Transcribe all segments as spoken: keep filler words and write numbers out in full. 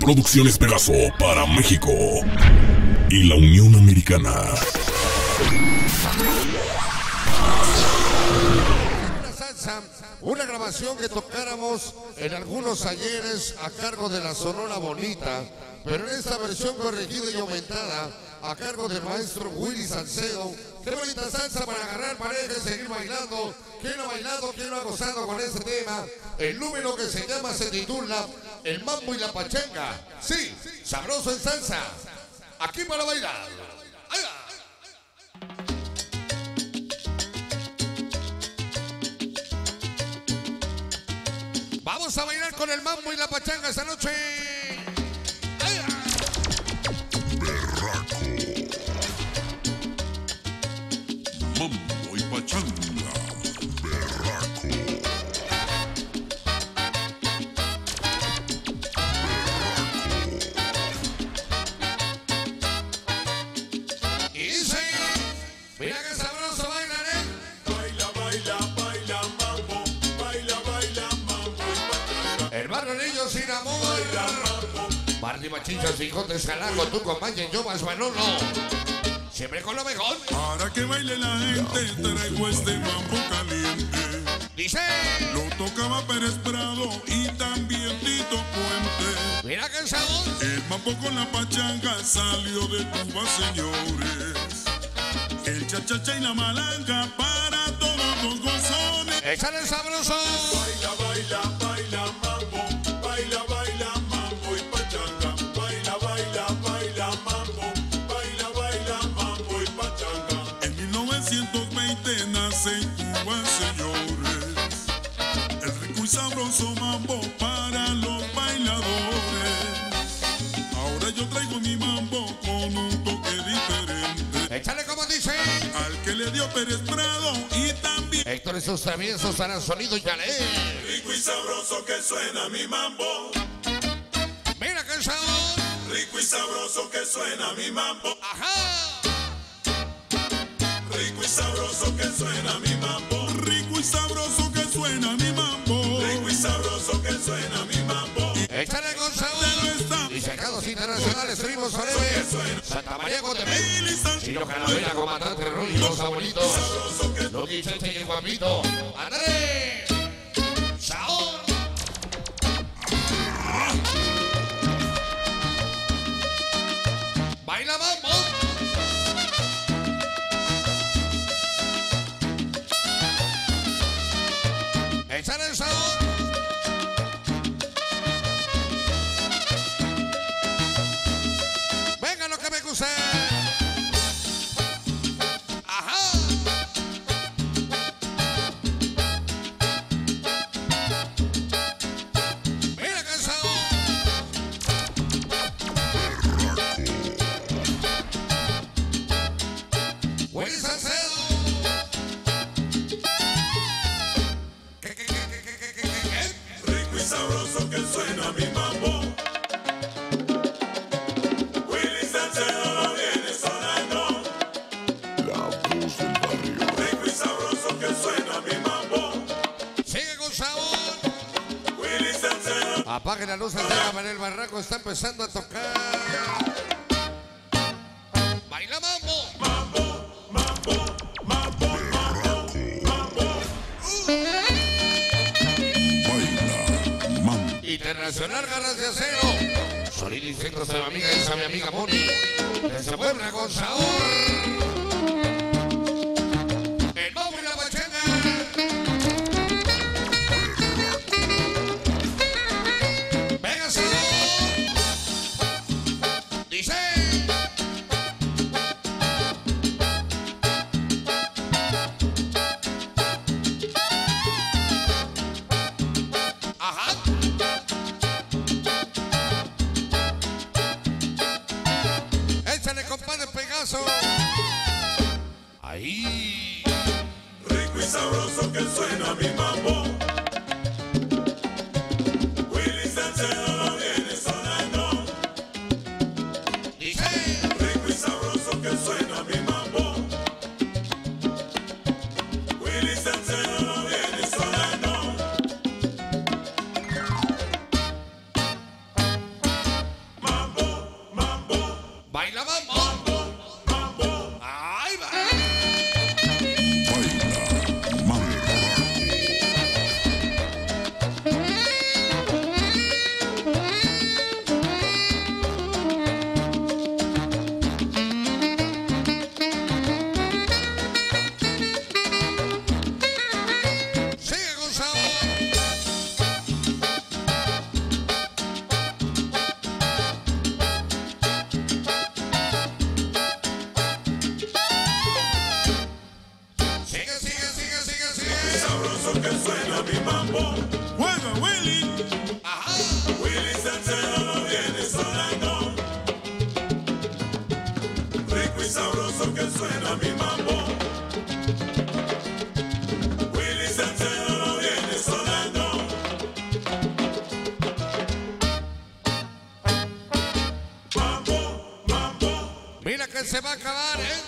Producciones Pegasso para México y la Unión Americana. Una salsa, una grabación que tocáramos en algunos ayeres a cargo de la Sonora Bonita, pero en esta versión corregida y aumentada a cargo del maestro Willy Salcedo. Qué bonita salsa para agarrar paredes y seguir bailando. ¿Quién ha bailado? ¿Quién ha gozado con este tema? El número que se llama se titula El Mambo y la Pachanga. Sí, sabroso en salsa. Aquí para bailar. ¡Ahí va! Vamos a bailar con el mambo y la pachanga esta noche. Berraco. Mambo y pachanga. Berraco. Machillas, bigotes, jalago, tú con Mayen, yo más Manolo. Siempre con lo mejor. Para que baile la gente, traigo este mambo caliente. Dice. Lo tocaba Pérez Prado y también Tito Puente. Mira que el sabor. El mambo con la pachanga salió de Cuba, señores. El chachacha y la malanga para todos los gozones. Échale el sabroso. Baila, baila, baila, mambo. Baila, baila, mambo y pachanga. En Cuba, señores, el rico y sabroso mambo para los bailadores. Ahora yo traigo mi mambo con un toque diferente. Échale como dice. Al que le dio Pérez Prado y también Héctor y sus traviesos harán sonido y chale. Rico y sabroso que suena mi mambo. Mira que sabor. Rico y sabroso que suena mi mambo. Ajá. Rico y sabroso que suena mi mambo. Rico y sabroso que suena mi mambo. Rico y sabroso que suena mi mambo. Échale con sabor. Y sacados internacionales, ritmos forever. Santa María Cotemel. Chino Canabera, comandante Ruy, Los Abuelitos. Loquichete y Juanito. ¡André! ¡Sabor! ¡Baila mambo! ¡Échale el sabor! ¡Venga lo que me gusta! ¡Ajá! ¡Mira que el sabor! ¡Willy Salcedo! Sabroso que suena mi mambo. Willy Santero lo viene sonando. La voz del barrio. Rico y sabroso que suena mi mambo. Sigue con sabor. Willy Santero. Apague la luz, en el barraco está empezando a tocar. Baila mambo. Mambo, mambo, mambo, mambo, mambo. Uh. Internacional Garras de Acero. Solid y centros de mi amiga, esa mi amiga Bonnie. Desde Puebla con sabor. El mambo y la pachanga. Venga, sabor. Dice. Ahí. Rico y sabroso que suena mi mambo. Willy Santero lo viene sonando. Dice. Rico y sabroso que suena mi mambo. Willy Santero lo viene sonando. a mi mambo. Willy Salcedo lo viene sonando. Mambo, mambo. Mira que se va a acabar, ¿eh?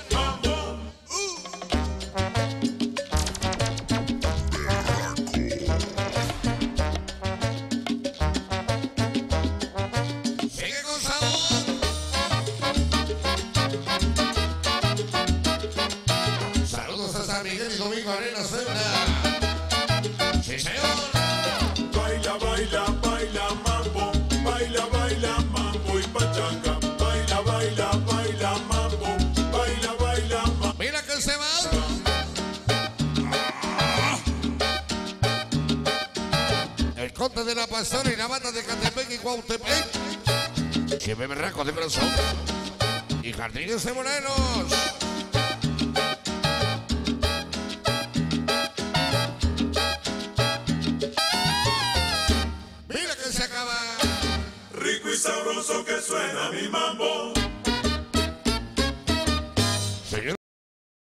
De la pastora y la banda de Catepec y Cuautepec, que me Berraco de Brazo y Jardines de Morelos. Mira que se acaba. Rico y sabroso que suena mi mambo.